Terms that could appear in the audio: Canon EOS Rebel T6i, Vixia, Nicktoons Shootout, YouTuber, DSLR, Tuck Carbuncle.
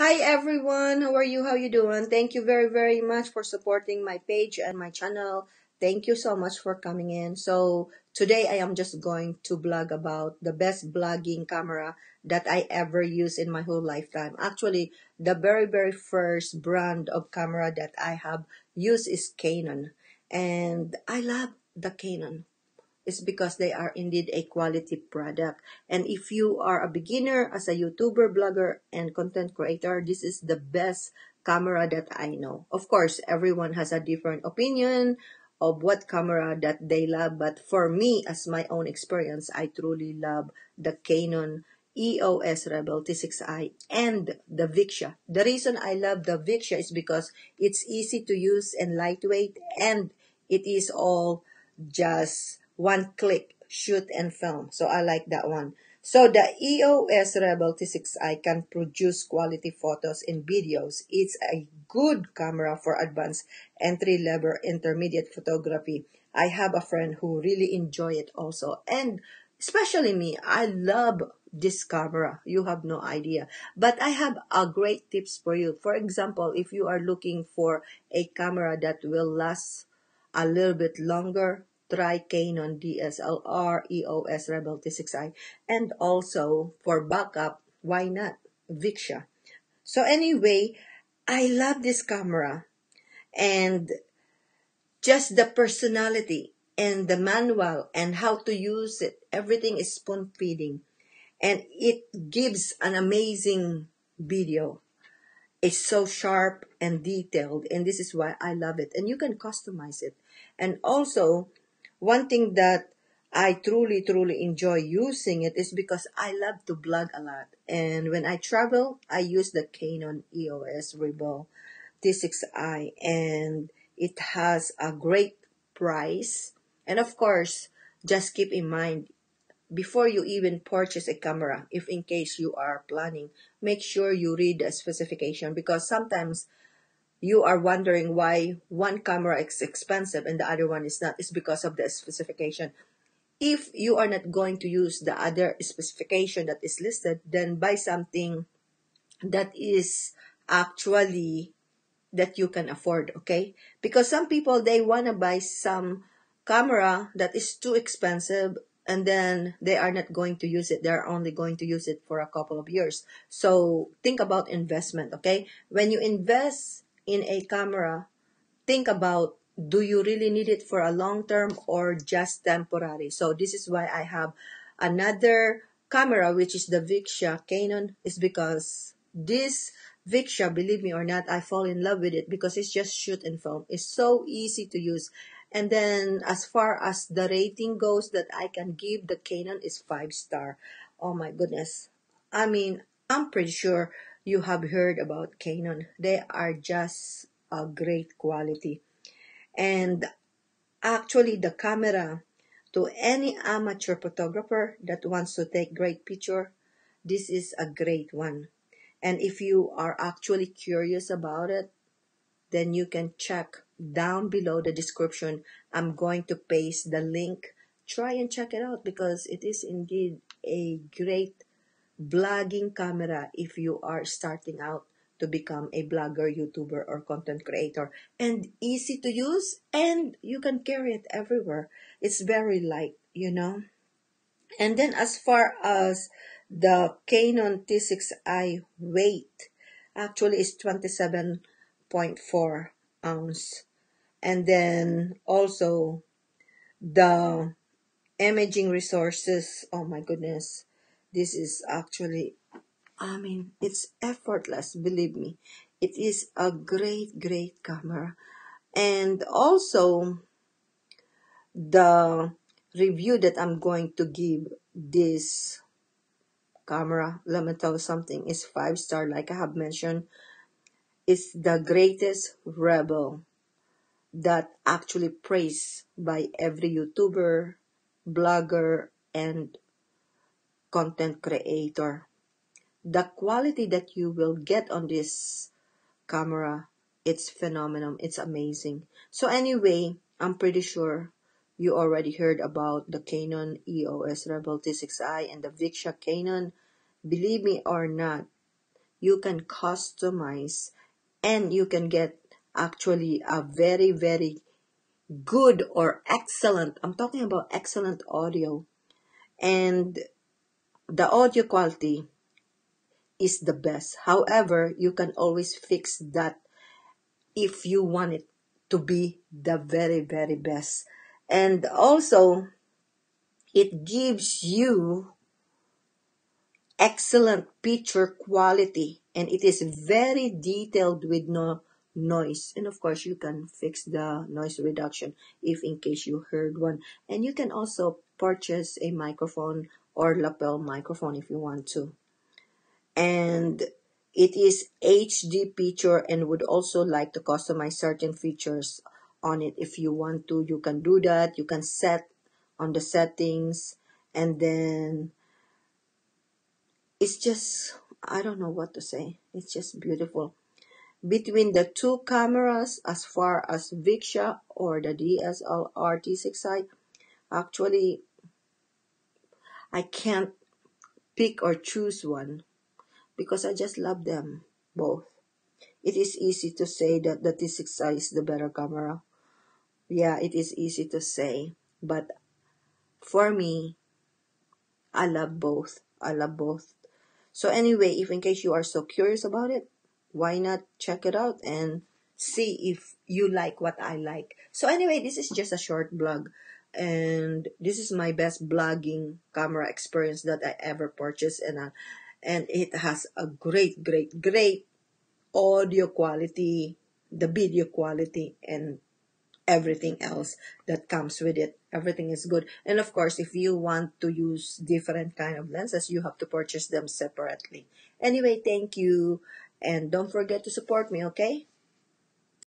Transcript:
Hi everyone, how are you? How you doing? Thank you very much for supporting my page and my channel. Thank you so much for coming in. So today I am just going to blog about the best blogging camera that I ever used in my whole lifetime. Actually, the very first brand of camera that I have used is Canon, and I love the Canon. It's because they are indeed a quality product. And if you are a beginner as a YouTuber, blogger, and content creator, this is the best camera that I know. Of course, everyone has a different opinion of what camera that they love, but for me, as my own experience, I truly love the Canon EOS Rebel T6i and the Vixia. The reason I love the Vixia is because it's easy to use and lightweight, and it is all just one click, shoot and film. So I like that one. So the EOS Rebel T6i can produce quality photos and videos. It's a good camera for advanced entry-level intermediate photography. I have a friend who really enjoy it also. And especially me, I love this camera. You have no idea. But I have a great tips for you. For example, if you are looking for a camera that will last a little bit longer, try Canon DSLR EOS Rebel T6i, and also for backup, why not Vixia. So anyway, I love this camera, and just the personality and the manual and how to use it, everything is spoon feeding, and it gives an amazing video. It's so sharp and detailed, and this is why I love it. And you can customize it. And also, one thing that I truly enjoy using it is because I love to blog a lot. And when I travel, I use the Canon EOS Rebel T6i, and it has a great price. And of course, just keep in mind, before you even purchase a camera, if in case you are planning, make sure you read the specification, because sometimes you are wondering why one camera is expensive and the other one is not. It's because of the specification. If you are not going to use the other specification that is listed, then buy something that is actually that you can afford, okay? Because some people, they want to buy some camera that is too expensive, and then they are not going to use it. They're only going to use it for a couple of years. So think about investment, okay? When you invest in a camera, think about, do you really need it for a long term or just temporary? So this is why I have another camera, which is the Vixia Canon. It's because this Vixia, believe me or not, I fall in love with it because it's just shoot and film. It's so easy to use. And then as far as the rating goes that I can give, the Canon is 5-star. Oh my goodness. I mean, I'm pretty sure you have heard about Canon. They are just a great quality. And actually, the camera, to any amateur photographer that wants to take great picture, this is a great one. And if you are actually curious about it, then you can check down below the description. I'm going to paste the link. Try and check it out, because it is indeed a great blogging camera if you are starting out to become a blogger, YouTuber, or content creator. And easy to use, and you can carry it everywhere. It's very light, you know. And then as far as the Canon T6i weight, actually is 27.4 ounce. And then also the imaging resources, oh my goodness. This is actually, I mean, it's effortless, believe me. It is a great camera. And also, the review that I'm going to give this camera, let me tell you something, is 5-star, like I have mentioned. It's the greatest Rebel that actually praised by every YouTuber, blogger, and content creator. The quality that you will get on this camera, it's phenomenal, it's amazing. So anyway, I'm pretty sure you already heard about the Canon EOS Rebel T6i and the Vixia Canon. Believe me or not, you can customize and you can get actually a very, very good or excellent, I'm talking about excellent audio. And the audio quality is the best. However, you can always fix that if you want it to be the very, very best. And also, it gives you excellent picture quality, and it is very detailed with no noise. And of course, you can fix the noise reduction if in case you heard one. And you can also purchase a microphone or lapel microphone if you want to. And it is HD picture, and would also like to customize certain features on it. If you want to, you can do that. You can set on the settings, and then it's just, I don't know what to say. It's just beautiful. Between the two cameras, as far as Vixia or the DSLR T6i, actually, I can't pick or choose one because I just love them both. It is easy to say that the T6i is the better camera. Yeah, it is easy to say, but for me, I love both. I love both. So anyway, if in case you are so curious about it, why not check it out and see if you like what I like. So anyway, this is just a short blog, and this is my best blogging camera experience that I ever purchased, and it has a great, great, great audio quality, the video quality, and everything else that comes with it. Everything is good. And of course, if you want to use different kind of lenses, you have to purchase them separately. Anyway, thank you. And don't forget to support me, okay?